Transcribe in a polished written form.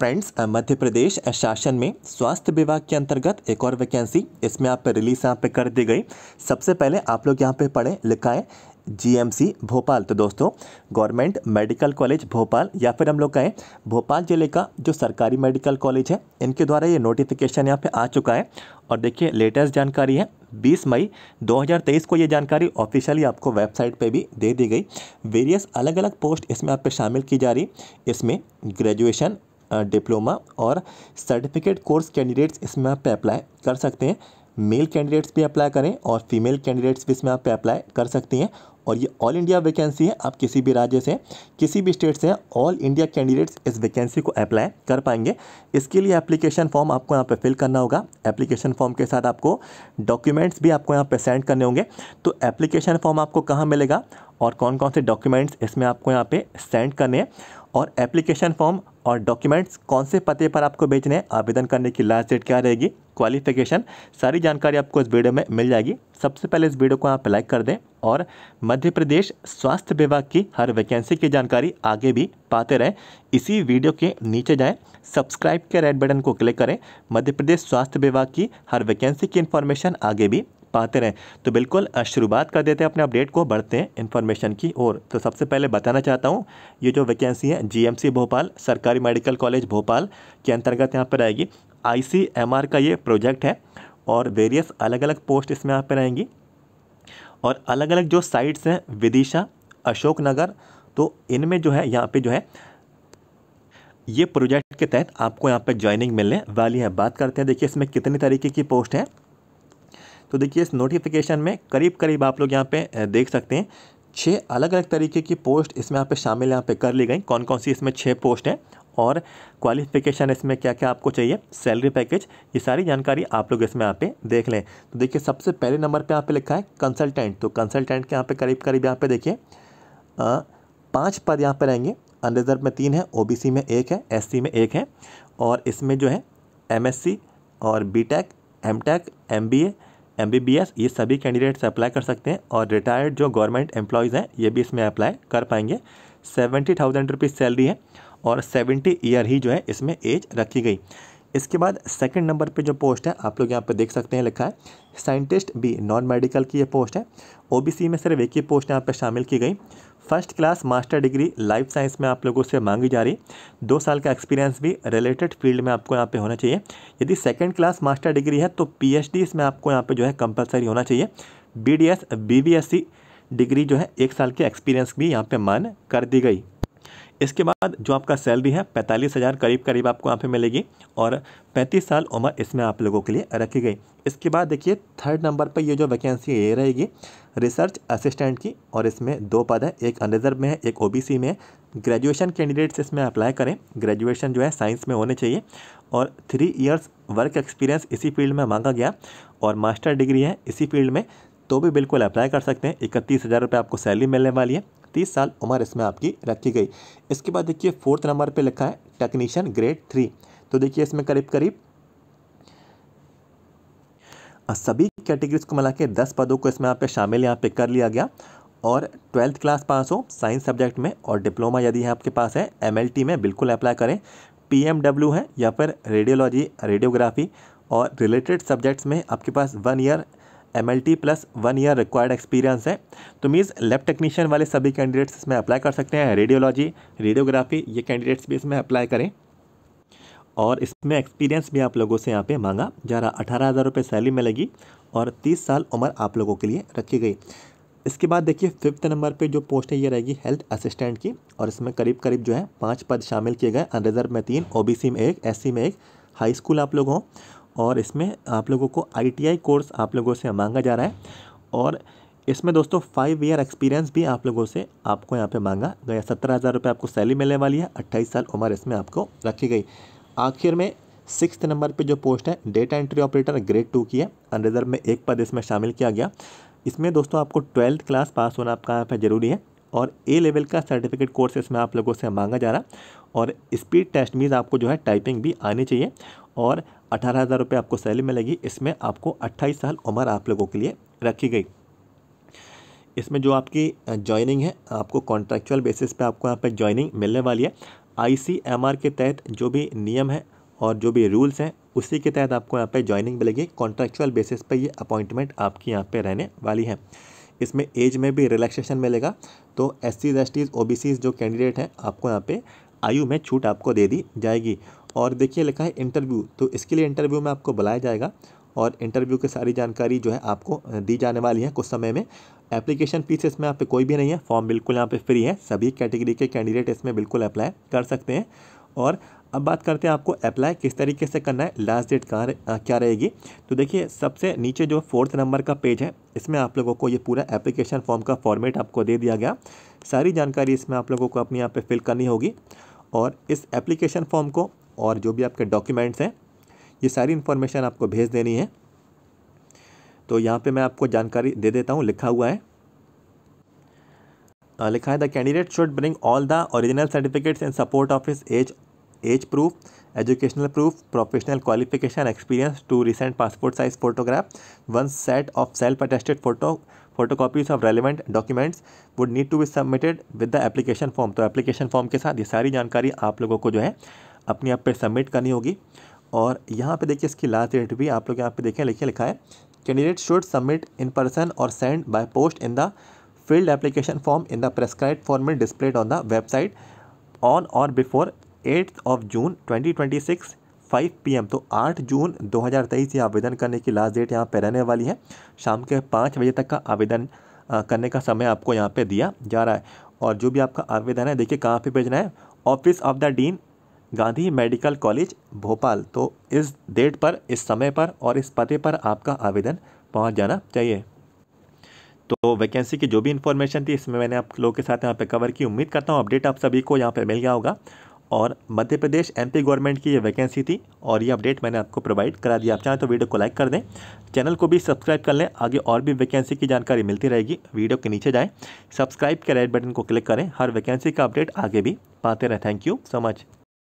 Friends, Madhya Pradesh शासन में स्वास्थ्य विभाग के अंतर्गत एक और वैकेंसी इसमें आप पे रिलीज यहाँ पे कर दी गई। सबसे पहले आप लोग यहाँ पे पढ़ें लिखाएं जीएमसी भोपाल। तो दोस्तों गवर्नमेंट मेडिकल कॉलेज भोपाल या फिर हम लोग कहें भोपाल ज़िले का जो सरकारी मेडिकल कॉलेज है, इनके द्वारा ये नोटिफिकेशन यहाँ पे आ चुका है। और देखिए लेटेस्ट जानकारी है 20 मई 2023 को ये जानकारी ऑफिशियली आपको वेबसाइट पे भी दे दी गई। वेरियस अलग अलग पोस्ट इसमें आप पे शामिल की जा रही। इसमें ग्रेजुएशन, डिप्लोमा और सर्टिफिकेट कोर्स कैंडिडेट्स इसमें आप पे अप्लाई कर सकते हैं। मेल कैंडिडेट्स भी अप्लाई करें और फीमेल कैंडिडेट्स भी इसमें आप पे अप्लाई कर सकती हैं। और ये ऑल इंडिया वैकेंसी है, आप किसी भी राज्य से, किसी भी स्टेट से ऑल इंडिया कैंडिडेट्स इस वैकेंसी को अप्लाई कर पाएंगे। इसके लिए एप्लीकेशन फॉर्म आपको यहाँ पे फिल करना होगा। एप्लीकेशन फॉर्म के साथ आपको डॉक्यूमेंट्स भी आपको यहाँ पे सेंड करने होंगे। तो एप्लीकेशन फॉर्म आपको कहाँ मिलेगा और कौन कौन से डॉक्यूमेंट्स इसमें आपको यहाँ पे सेंड करने हैं और एप्लीकेशन फॉर्म और डॉक्यूमेंट्स कौन से पते पर आपको भेजने हैं, आवेदन करने की लास्ट डेट क्या रहेगी, क्वालिफिकेशन, सारी जानकारी आपको इस वीडियो में मिल जाएगी। सबसे पहले इस वीडियो को आप लाइक कर दें और मध्य प्रदेश स्वास्थ्य विभाग की हर वैकेंसी की जानकारी आगे भी पाते रहें। इसी वीडियो के नीचे जाएं, सब्सक्राइब के रेड बटन को क्लिक करें। मध्य प्रदेश स्वास्थ्य विभाग की हर वैकेंसी की इन्फॉर्मेशन आगे भी पाते रहें। तो बिल्कुल शुरुआत कर देते हैं अपने अपडेट को, बढ़ते हैं इन्फॉर्मेशन की ओर। तो सबसे पहले बताना चाहता हूँ ये जो वैकेंसी है जीएमसी भोपाल सरकारी मेडिकल कॉलेज भोपाल के अंतर्गत यहाँ पर रहेगी। ICMR का ये प्रोजेक्ट है और वेरियस अलग अलग पोस्ट इसमें यहाँ पर रहेंगी और अलग अलग जो साइट्स हैं विदिशा, अशोकनगर, तो इनमें जो है यहाँ पे जो है ये प्रोजेक्ट के तहत आपको यहाँ पे ज्वाइनिंग मिलने वाली है। बात करते हैं देखिए इसमें कितनी तरीके की पोस्ट है। तो देखिए इस नोटिफिकेशन में करीब करीब आप लोग यहाँ पे देख सकते हैं 6 अलग अलग तरीके की पोस्ट इसमें यहाँ पे शामिल यहाँ पे कर ली गई। कौन कौन सी इसमें 6 पोस्ट हैं और क्वालिफिकेशन इसमें क्या क्या आपको चाहिए, सैलरी पैकेज, ये सारी जानकारी आप लोग इसमें यहाँ पे देख लें। तो देखिए सबसे पहले नंबर पे यहाँ पे लिखा है कंसल्टेंट। तो कंसल्टेंट के यहाँ पे करीब करीब यहाँ पे देखिए 5 पद यहाँ पे रहेंगे। अनरिजर्व में 3 है, OBC में 1 है, SC में 1 है और इसमें जो है MSc और BTech, MTech, MBA, MBBS ये सभी कैंडिडेट्स अप्लाई कर सकते हैं और रिटायर्ड जो गवर्नमेंट एम्प्लॉयज़ हैं ये भी इसमें अप्लाई कर पाएंगे। 70,000 रुपीज़ सैलरी है और 70 ईयर ही जो है इसमें एज रखी गई। इसके बाद सेकंड नंबर पे जो पोस्ट है आप लोग यहाँ पे देख सकते हैं लिखा है साइंटिस्ट बी, नॉन मेडिकल की ये पोस्ट है। OBC में सिर्फ 1 ही पोस्ट यहाँ पे शामिल की गई। First class master degree life science में आप लोगों से मांगी जा रही। 2 साल का एक्सपीरियंस भी रिलेटेड फील्ड में आपको यहाँ पे होना चाहिए। यदि सेकंड क्लास मास्टर डिग्री है तो PhD इसमें आपको यहाँ पे जो है कंपलसरी होना चाहिए। BDS BBSc डिग्री जो है 1 साल के एक्सपीरियंस भी यहाँ पे मान कर दी गई। इसके बाद जो आपका सैलरी है 45,000 करीब करीब आपको यहाँ पे मिलेगी और 35 साल उम्र इसमें आप लोगों के लिए रखी गई। इसके बाद देखिए थर्ड नंबर पर ये जो वैकेंसी है ये रहेगी रिसर्च असिस्टेंट की और इसमें 2 पद है, एक अनरिजर्व में है, एक OBC में है। ग्रेजुएशन कैंडिडेट्स इसमें अप्लाई करें। ग्रेजुएशन जो है साइंस में होने चाहिए और 3 इयर्स वर्क एक्सपीरियंस इसी फील्ड में मांगा गया और मास्टर डिग्री है इसी फील्ड में, तो भी बिल्कुल अप्लाई कर सकते हैं। 31,000 रुपये आपको सैलरी मिलने वाली है। 30 साल उम्र इसमें आपकी रखी गई। इसके बाद देखिए फोर्थ नंबर पे लिखा है टेक्नीशियन ग्रेड 3। तो देखिए इसमें करीब करीब सभी कैटेगरीज को मिला के 10 पदों को इसमें यहाँ पे शामिल यहाँ पे कर लिया गया और 12th क्लास पास हो साइंस सब्जेक्ट में और डिप्लोमा यदि आपके पास है MLT में बिल्कुल अप्लाई करें। PMW है या फिर रेडियोलॉजी, रेडियोग्राफी और रिलेटेड सब्जेक्ट्स में आपके पास 1 year MLT plus 1 year required experience है। तो मीन्स लैब टेक्नीशियन वाले सभी कैंडिडेट्स इसमें अप्लाई कर सकते हैं। रेडियोलॉजी, रेडियोग्राफी ये कैंडिडेट्स भी इसमें अप्लाई करें और इसमें एक्सपीरियंस भी आप लोगों से यहाँ पे मांगा जा रहा। 18,000 रुपये सैलरी मिलेगी और 30 साल उम्र आप लोगों के लिए रखी गई। इसके बाद देखिए फिफ्थ नंबर पे जो पोस्ट है ये रहेगी हेल्थ असिस्टेंट की और इसमें करीब करीब जो है 5 पद शामिल किए गए। अनरिजर्व में 3, OBC में 1, SC में 1, हाई स्कूल आप लोगों और इसमें आप लोगों को ITI कोर्स आप लोगों से मांगा जा रहा है और इसमें दोस्तों 5 ईयर एक्सपीरियंस भी आप लोगों से आपको यहाँ पे मांगा गया। 17,000 रुपये आपको सैलरी मिलने वाली है। 28 साल उम्र इसमें आपको रखी गई। आखिर में 6th नंबर पे जो पोस्ट है डेटा एंट्री ऑपरेटर ग्रेड 2 की है। अनरिजर्व में 1 पद इसमें शामिल किया गया। इसमें दोस्तों आपको 12th क्लास पास होना आपका यहाँ पर ज़रूरी है और A लेवल का सर्टिफिकेट कोर्स इसमें आप लोगों से मांगा जा रहा और स्पीड टेस्ट मीन्स आपको जो है टाइपिंग भी आनी चाहिए और 18,000 रुपये आपको सैलरी मिलेगी। इसमें आपको 28 साल उम्र आप लोगों के लिए रखी गई। इसमें जो आपकी जॉइनिंग है आपको कॉन्ट्रैक्चुअल बेसिस पे आपको यहाँ पे जॉइनिंग मिलने वाली है। ICMR के तहत जो भी नियम है और जो भी रूल्स हैं उसी के तहत आपको यहाँ पे ज्वाइनिंग मिलेगी। कॉन्ट्रैक्चुअल बेसिस पे ये अपॉइंटमेंट आपकी यहाँ पे रहने वाली है। इसमें एज में भी रिलैक्सेशन मिलेगा, तो SCs, STs, OBCs जो कैंडिडेट हैं आपको यहाँ पे आयु में छूट आपको दे दी जाएगी। और देखिए लिखा है इंटरव्यू, तो इसके लिए इंटरव्यू में आपको बुलाया जाएगा और इंटरव्यू की सारी जानकारी जो है आपको दी जाने वाली है कुछ समय में। एप्लीकेशन फीस इसमें यहाँ पे कोई भी नहीं है, फॉर्म बिल्कुल यहाँ पे फ्री है, सभी कैटेगरी के कैंडिडेट इसमें बिल्कुल अप्लाई कर सकते हैं। और अब बात करते हैं आपको अप्लाई किस तरीके से करना है, लास्ट डेट कहाँ क्या रहेगी। तो देखिए सबसे नीचे जो 4th नंबर का पेज है इसमें आप लोगों को ये पूरा एप्लीकेशन फॉर्म का फॉर्मेट आपको दे दिया गया, सारी जानकारी इसमें आप लोगों को अपने यहाँ पे फिल करनी होगी। और इस एप्लीकेशन फॉर्म को और जो भी आपके डॉक्यूमेंट्स हैं ये सारी इन्फॉर्मेशन आपको भेज देनी है। तो यहाँ पे मैं आपको जानकारी दे देता हूँ, लिखा हुआ है लिखा है the candidate should bring all the original certificates in support of his age proof, educational proof, professional qualification, experience, 2 recent passport size photograph, 1 set of self attested photocopies of relevant documents would need to be submitted with the application form. तो application form के साथ ये सारी जानकारी आप लोगों को जो है अपने आप पे सबमिट करनी होगी। और यहाँ पे देखिए इसकी लास्ट डेट भी आप लोग यहाँ पे देखें, लिखे लिखा है candidate should submit in person और send by post in the field application form in the prescribed format displayed on the website on और before 8th of June 2026 5 PM। तो 8 जून 2023 ये आवेदन करने की लास्ट डेट यहाँ पे रहने वाली है। शाम के 5 बजे तक का आवेदन करने का समय आपको यहाँ पे दिया जा रहा है। और जो भी आपका आवेदन है देखिए कहाँ पे भेजना है, office of the dean, Gandhi medical college Bhopal. तो इस डेट पर, इस समय पर और इस पते पर आपका आवेदन पहुंच जाना चाहिए। तो वैकेंसी की जो भी इन्फॉर्मेशन थी इसमें मैंने आप लोगों के साथ यहाँ पे कवर की। उम्मीद करता हूँ अपडेट आप सभी को यहाँ पे मिल गया होगा। और मध्य प्रदेश MP गवर्नमेंट की ये वैकेंसी थी और ये अपडेट मैंने आपको प्रोवाइड करा दिया। आप चाहें तो वीडियो को लाइक कर दें, चैनल को भी सब्सक्राइब कर लें, आगे और भी वैकेंसी की जानकारी मिलती रहेगी। वीडियो के नीचे जाएं, सब्सक्राइब के रेड बटन को क्लिक करें, हर वैकेंसी का अपडेट आगे भी पाते रहें। Thank you so much.